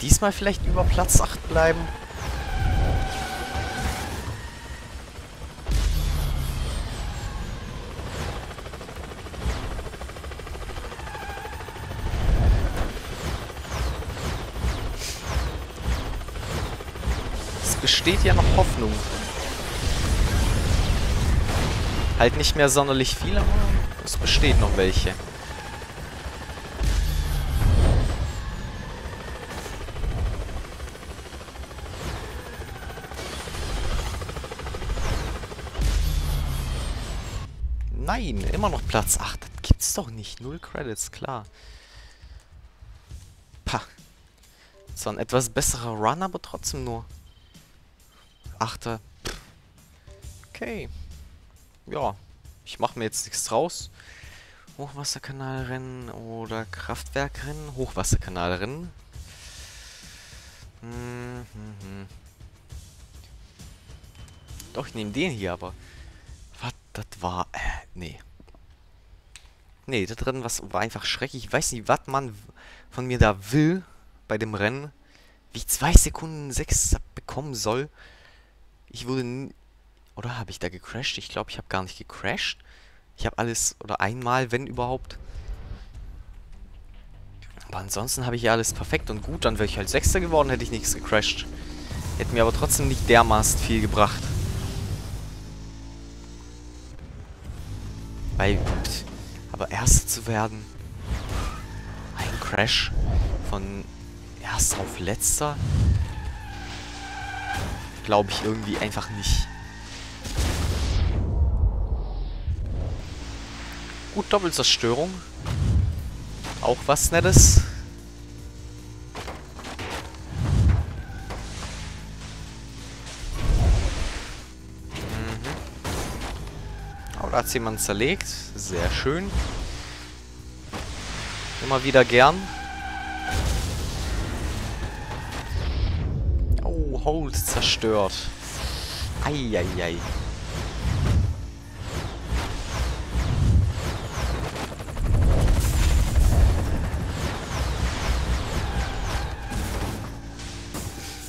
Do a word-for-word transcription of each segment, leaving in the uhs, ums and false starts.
diesmal vielleicht über Platz acht bleiben? Es besteht ja noch Hoffnung. Halt nicht mehr sonderlich viel, aber es besteht noch welche. Nein, immer noch Platz acht. Das gibt's doch nicht. Null Credits, klar. Pah. Das war ein etwas besserer Run, aber trotzdem nur. Achter. Okay. Ja, ich mache mir jetzt nichts draus. Hochwasserkanalrennen oder Kraftwerkrennen? Hochwasserkanalrennen. Hm, hm, hm. Doch, ich nehme den hier, aber... Was, das war... Äh, nee. Nee, das Rennen war einfach schrecklich. Ich weiß nicht, was man von mir da will bei dem Rennen. Wie ich zwei Sekunden sechs bekommen soll. Ich wurde... Oder habe ich da gecrashed? Ich glaube, ich habe gar nicht gecrashed. Ich habe alles, oder einmal, wenn überhaupt. Aber ansonsten habe ich ja alles perfekt und gut. Dann wäre ich halt Sechster geworden, hätte ich nichts gecrashed. Hätte mir aber trotzdem nicht dermaßen viel gebracht. Weil, pff, aber Erster zu werden. Ein Crash von Erster auf Letzter. Glaube ich irgendwie einfach nicht. Gut, Doppelzerstörung. Auch was Nettes. Mhm. Aber da hat es jemand zerlegt. Sehr schön. Immer wieder gern. Oh, Hold zerstört. Eieiei. Ei, ei.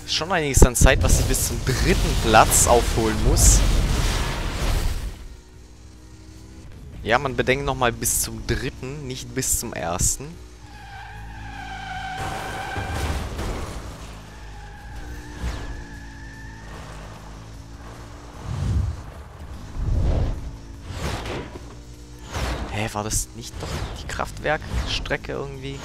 Schon einiges an Zeit, was ich bis zum dritten Platz aufholen muss. Ja, man bedenkt nochmal bis zum dritten, nicht bis zum ersten. Hä, war das nicht doch die Kraftwerkstrecke irgendwie?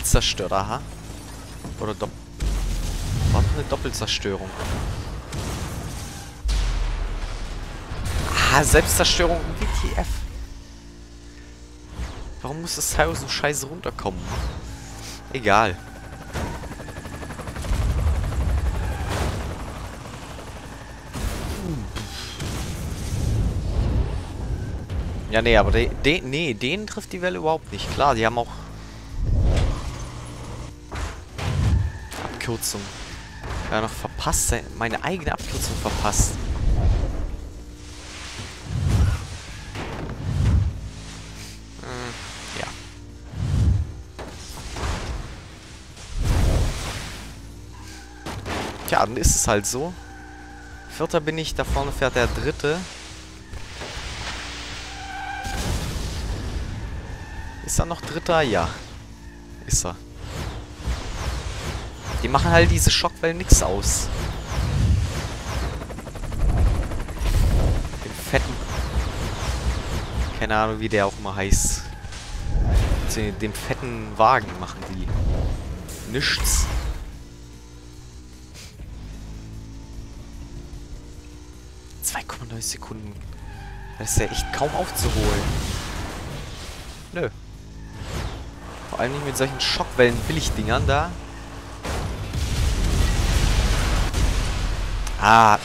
Doppelzerstört, aha. Oder Dopp... Was für eine Doppelzerstörung? Ah, Selbstzerstörung im W T F. Warum muss das Teil so scheiße runterkommen? Egal. Ja, nee, aber de, de, nee, denen trifft die Welle überhaupt nicht. Klar, die haben auch... Abkürzung. Ja, noch verpasst. Meine eigene Abkürzung verpasst. Hm, ja. Tja, dann ist es halt so. Vierter bin ich, da vorne fährt der Dritte. Ist er noch Dritter? Ja. Ist er. Die machen halt diese Schockwellen nichts aus. Den fetten... Keine Ahnung, wie der auch immer heißt. Den, den fetten Wagen machen die nichts. zwei Komma neun Sekunden. Das ist ja echt kaum aufzuholen. Nö. Vor allem nicht mit solchen Schockwellen-Billigdingern da. Ah.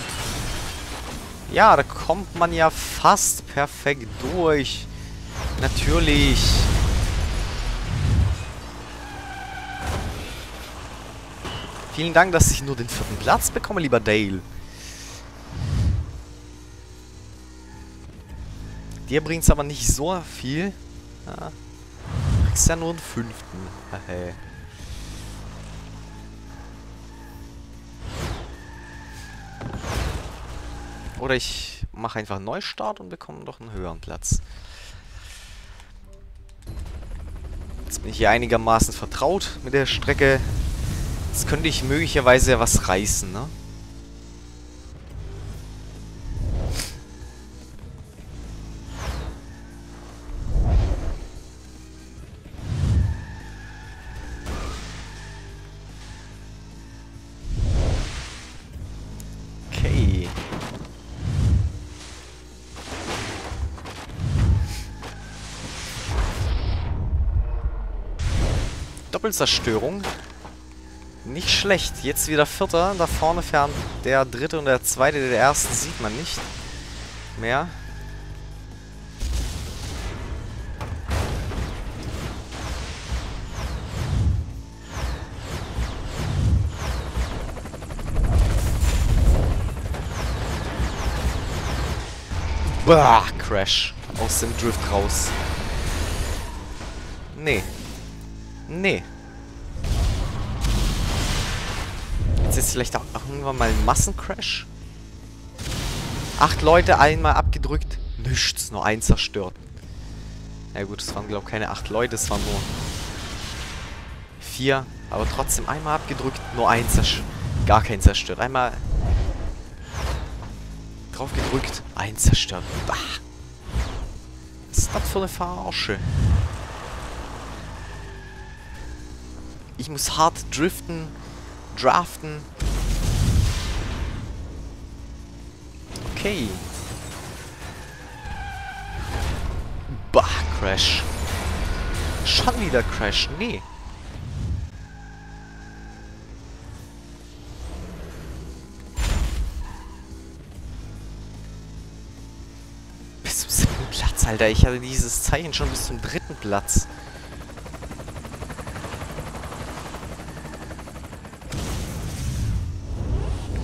Ja, da kommt man ja fast perfekt durch. Natürlich. Vielen Dank, dass ich nur den vierten Platz bekomme, lieber Dale. Dir bringt's aber nicht so viel. Ja. Du kriegst ja nur einen fünften. Hey. Oder ich mache einfach einen Neustart und bekomme doch einen höheren Platz. Jetzt bin ich hier einigermaßen vertraut mit der Strecke. Jetzt könnte ich möglicherweise ja was reißen, ne? Doppelzerstörung. Nicht schlecht. Jetzt wieder Vierter. Da vorne fährt der Dritte und der Zweite. Der Erste sieht man nicht mehr. Bah, Crash. Aus dem Drift raus. Nee. Nee. Jetzt vielleicht auch irgendwann mal ein Massencrash. Acht Leute, einmal abgedrückt. Nichts, nur eins zerstört. Na gut, es waren glaube ich keine acht Leute, es waren nur vier. Aber trotzdem einmal abgedrückt, nur eins zerstört. Gar kein zerstört. Einmal drauf gedrückt, eins zerstört. Bah. Was ist das für eine Verarsche? Ich muss hart driften. Draften. Okay. Bah, Crash. Schon wieder Crash. Nee. Bis zum siebten Platz, Alter. Ich hatte dieses Zeichen schon bis zum dritten Platz.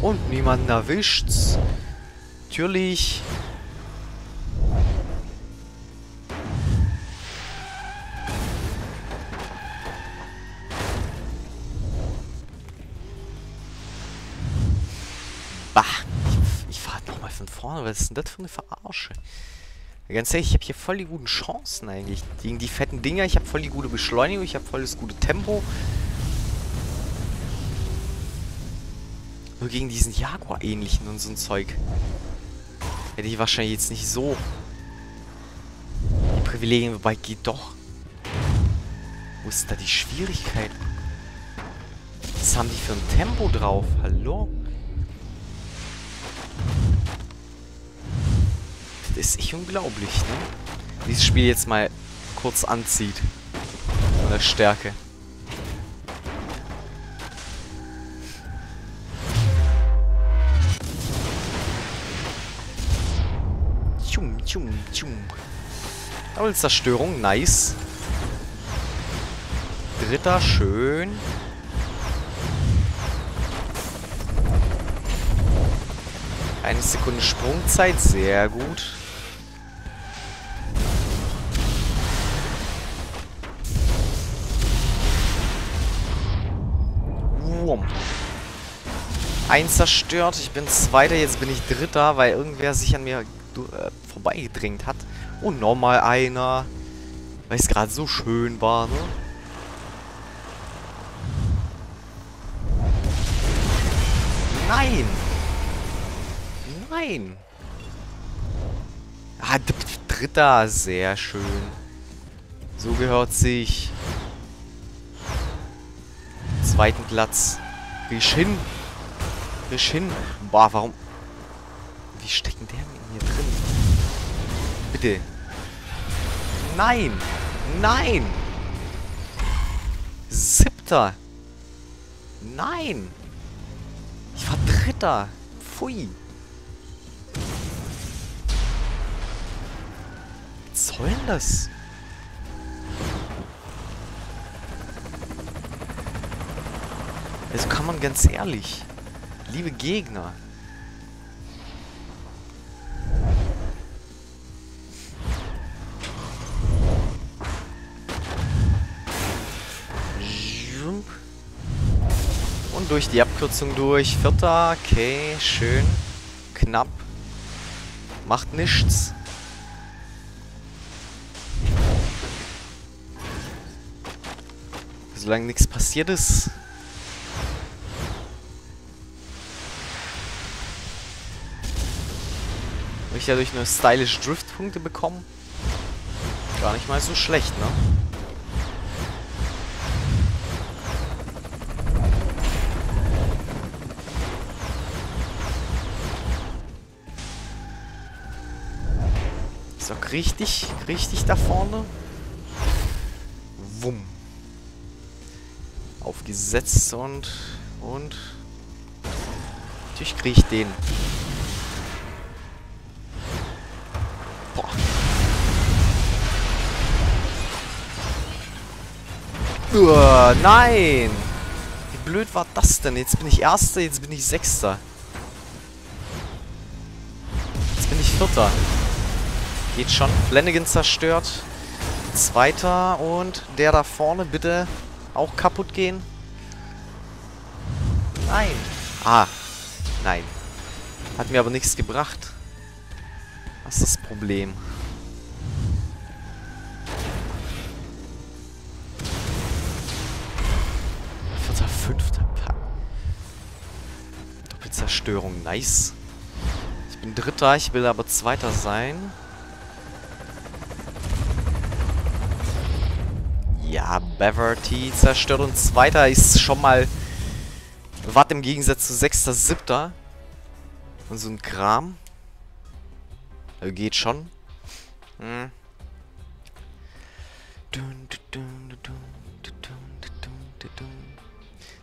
Und niemanden erwischt's. Natürlich. Bah. Ich, ich fahre nochmal von vorne. Was ist denn das für eine Verarsche? Ganz ehrlich, ich habe hier voll die guten Chancen eigentlich. Gegen die fetten Dinger. Ich habe voll die gute Beschleunigung. Ich habe voll das gute Tempo. Nur gegen diesen Jaguar-ähnlichen und so ein Zeug. Hätte ich wahrscheinlich jetzt nicht so die Privilegien, wobei geht doch. Wo ist da die Schwierigkeit? Was haben die für ein Tempo drauf? Hallo? Das ist echt unglaublich, ne? Dieses Spiel jetzt mal kurz anzieht. Von der Stärke. Doppelzerstörung, nice. Dritter, schön. Eine Sekunde Sprungzeit, sehr gut. Wurm. Eins zerstört, ich bin Zweiter, jetzt bin ich Dritter, weil irgendwer sich an mir äh, vorbeigedrängt hat. Und nochmal einer. Weil es gerade so schön war, ne? Nein! Nein! Ah, Dritter, sehr schön. So gehört sich. Zweiten Platz. Riech hin. Riech hin. Boah, warum? Wie stecken der mit mir drin? Bitte. Nein. Nein. Siebter. Nein. Ich war Dritter. Pfui. Was soll denn das? Also kann man ganz ehrlich. Liebe Gegner. durch die Abkürzung durch. Vierter, okay, schön. Knapp. Macht nichts. Solange nichts passiert ist. Habe ich dadurch eine stylish Drift-Punkte bekommen? Gar nicht mal so schlecht, ne? Ist auch richtig, richtig da vorne. Wumm. Aufgesetzt und... Und... Natürlich kriege ich den. Boah. Uah, nein! Wie blöd war das denn? Jetzt bin ich Erster, jetzt bin ich Sechster. Jetzt bin ich Vierter. Geht schon. Flanagan zerstört. Zweiter und der da vorne bitte... auch kaputt gehen? Nein. Ah, nein. Hat mir aber nichts gebracht. Was ist das Problem? Vierter, fünfter Pack. Doppelzerstörung, nice. Ich bin Dritter, ich will aber Zweiter sein. Ja, Beverly zerstört und Zweiter ist schon mal Watt im Gegensatz zu Sechster, Siebter. Und so ein Kram. Also geht schon. Hm.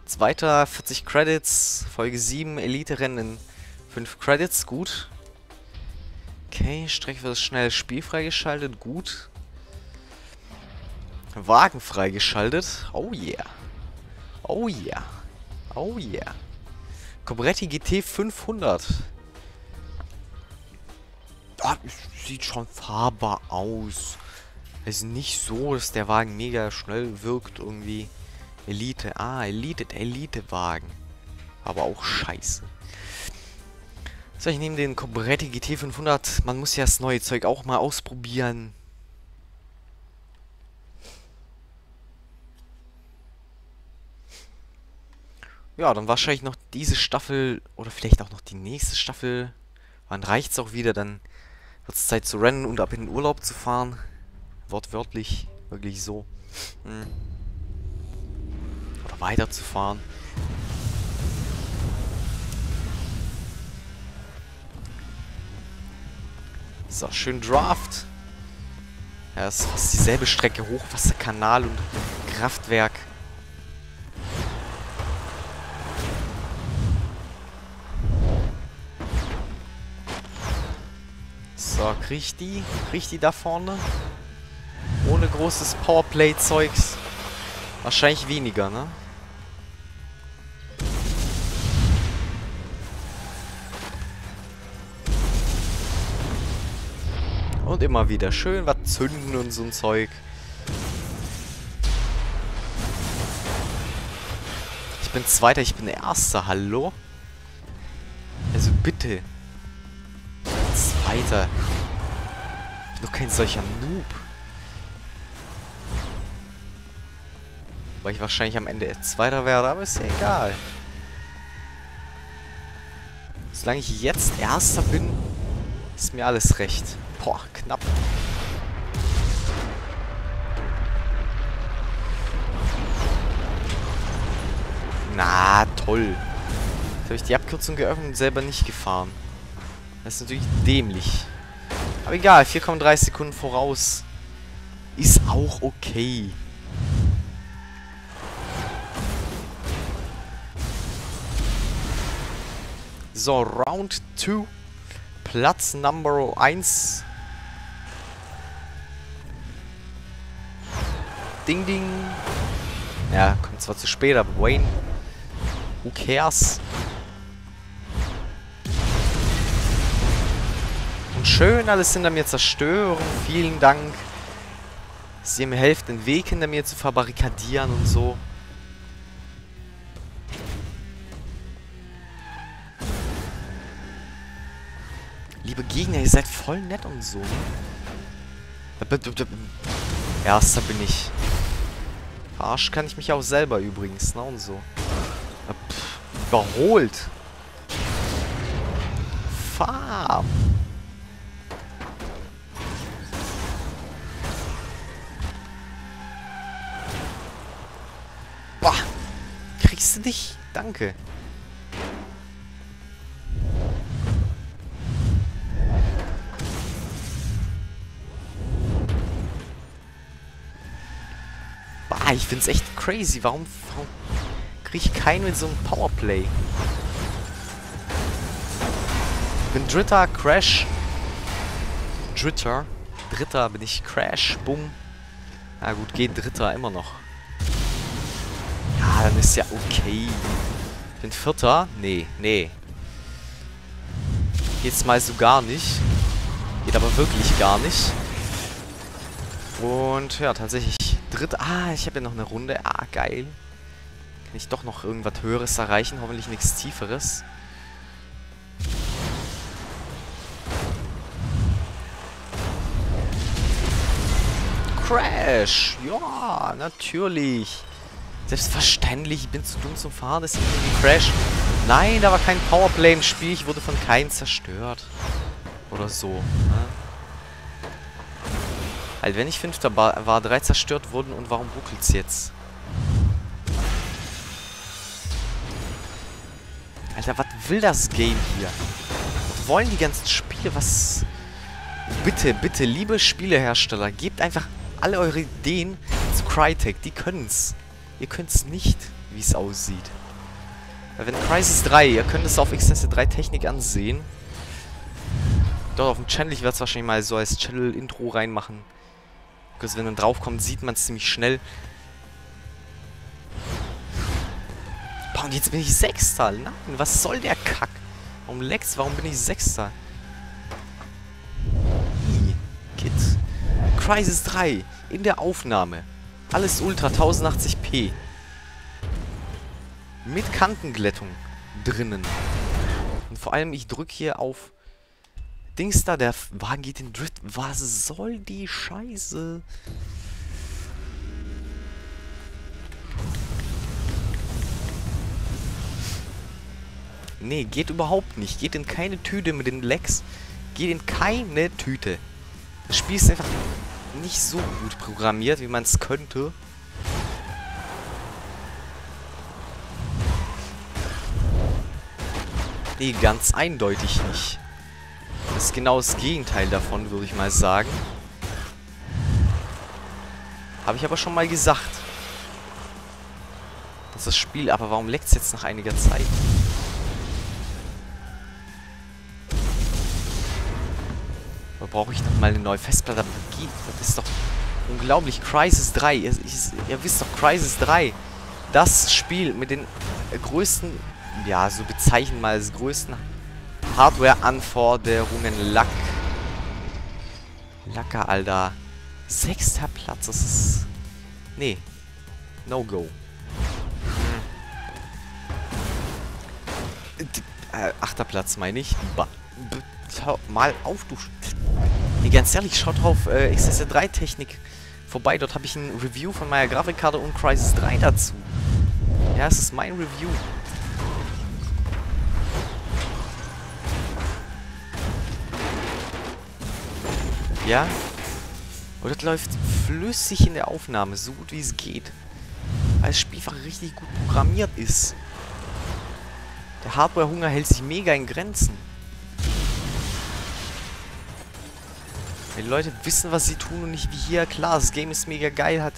Zweiter, vierzig Credits. Folge sieben, Elite-Rennen in fünf Credits. Gut. Okay, Strecke wird schnell Spiel freigeschaltet. Gut. Wagen freigeschaltet. Oh yeah. Oh yeah. Oh yeah. Cobretti G T fünfhundert. Ah, sieht schon fahrbar aus. Es ist nicht so, dass der Wagen mega schnell wirkt irgendwie. Elite. Ah, Elite. Elite-Wagen. Aber auch scheiße. So, ich nehme den Cobretti G T fünfhundert. Man muss ja das neue Zeug auch mal ausprobieren. Ja, dann wahrscheinlich noch diese Staffel oder vielleicht auch noch die nächste Staffel. Wann reicht's auch wieder? Dann wird es Zeit zu rennen und ab in den Urlaub zu fahren. Wortwörtlich, wirklich so. Hm. Oder weiterzufahren. So, schön Draft. Ja, es ist fast dieselbe Strecke. Hochwasserkanal und Kraftwerk. So, krieg die, krieg die da vorne. Ohne großes Powerplay-Zeugs. Wahrscheinlich weniger, ne? Und immer wieder schön was zünden und so ein Zeug. Ich bin Zweiter, ich bin Erster, hallo? Also bitte. Zweiter. Ich bin doch kein solcher Noob. Weil ich wahrscheinlich am Ende Zweiter wäre, aber ist ja egal. Solange ich jetzt Erster bin, ist mir alles recht. Boah, knapp. Na, toll. Jetzt habe ich die Abkürzung geöffnet und selber nicht gefahren. Das ist natürlich dämlich. Aber egal, vier Komma drei Sekunden voraus. Ist auch okay. So, Round zwei. Platz Nummer eins. Ding, ding. Ja, kommt zwar zu spät, aber Wayne. Who cares? Schön, alles hinter mir zerstören. Vielen Dank, dass ihr mir helft, den Weg hinter mir zu verbarrikadieren und so. Liebe Gegner, ihr seid voll nett und so. Erster bin ich. Arsch kann ich mich auch selber übrigens, ne, und so. Pff, überholt. Farb. Bah. Kriegst du dich? Danke. Ah, ich find's echt crazy. Warum, warum krieg ich keinen mit so einem Powerplay? Bin dritter, Crash. Dritter. Dritter bin ich, Crash. Bumm. Na gut, geht dritter immer noch. Ja, dann ist ja okay. Bin vierter? Nee, nee. Geht's mal so gar nicht. Geht aber wirklich gar nicht. Und ja, tatsächlich. Dritte. Ah, ich habe ja noch eine Runde. Ah, geil. Kann ich doch noch irgendwas Höheres erreichen? Hoffentlich nichts Tieferes. Crash! Ja, natürlich. Selbstverständlich. Ich bin zu dumm zum Fahren. Das ist irgendwie Crash. Nein, da war kein Powerplay im Spiel. Ich wurde von keinem zerstört. Oder so. Ne? Alter, wenn ich Fünfter war, drei zerstört wurden und warum ruckelt's jetzt? Alter, was will das Game hier? Was wollen die ganzen Spiele? Was? Bitte, bitte, liebe Spielehersteller, gebt einfach alle eure Ideen zu Crytek. Die können's. Ihr könnt's nicht, wie es aussieht. Wenn Crysis drei, ihr könnt es auf X S drei Technik ansehen. Dort auf dem Channel, ich werde es wahrscheinlich mal so als Channel-Intro reinmachen. Wenn man draufkommt, sieht man es ziemlich schnell. Boah, und jetzt bin ich Sechster. Nein, was soll der Kack? Warum Lex? Warum bin ich Sechster? Kid. Crysis drei. In der Aufnahme. Alles Ultra, tausendachtzig p. Mit Kantenglättung drinnen. Und vor allem, ich drücke hier auf Dings da, der Wagen geht in Drift. Was soll die Scheiße? Nee, geht überhaupt nicht. Geht in keine Tüte mit den Lags. Geht in keine Tüte. Das Spiel ist einfach nicht so gut programmiert, wie man es könnte. Nee, ganz eindeutig nicht. Das ist genau das Gegenteil davon, würde ich mal sagen. Habe ich aber schon mal gesagt. Das ist das Spiel, aber warum leckt es jetzt nach einiger Zeit? Oder brauche ich nochmal eine neue Festplatte? Das ist doch unglaublich. Crysis drei. Ihr, ihr wisst doch, Crysis drei. Das Spiel mit den größten, ja, so bezeichnen mal als größten Hardware-Anforderungen, Lack. Lacker, Alter. Sechster Platz, das ist... Nee. No-Go. Äh, achter Platz, meine ich. Ba B mal auf, du... Nee, ganz ehrlich, schaut auf äh, X S drei-Technik vorbei. Dort habe ich ein Review von meiner Grafikkarte und Crysis drei dazu. Ja, es ist mein Review. Ja? Und das läuft flüssig in der Aufnahme, so gut wie es geht. Weil das Spiel einfach richtig gut programmiert ist. Der Hardware-Hunger hält sich mega in Grenzen. Die Leute wissen, was sie tun und nicht wie hier. Klar, das Game ist mega geil, hat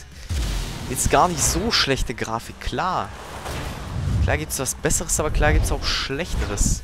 jetzt gar nicht so schlechte Grafik, klar. Klar gibt es was Besseres, aber klar gibt es auch Schlechteres.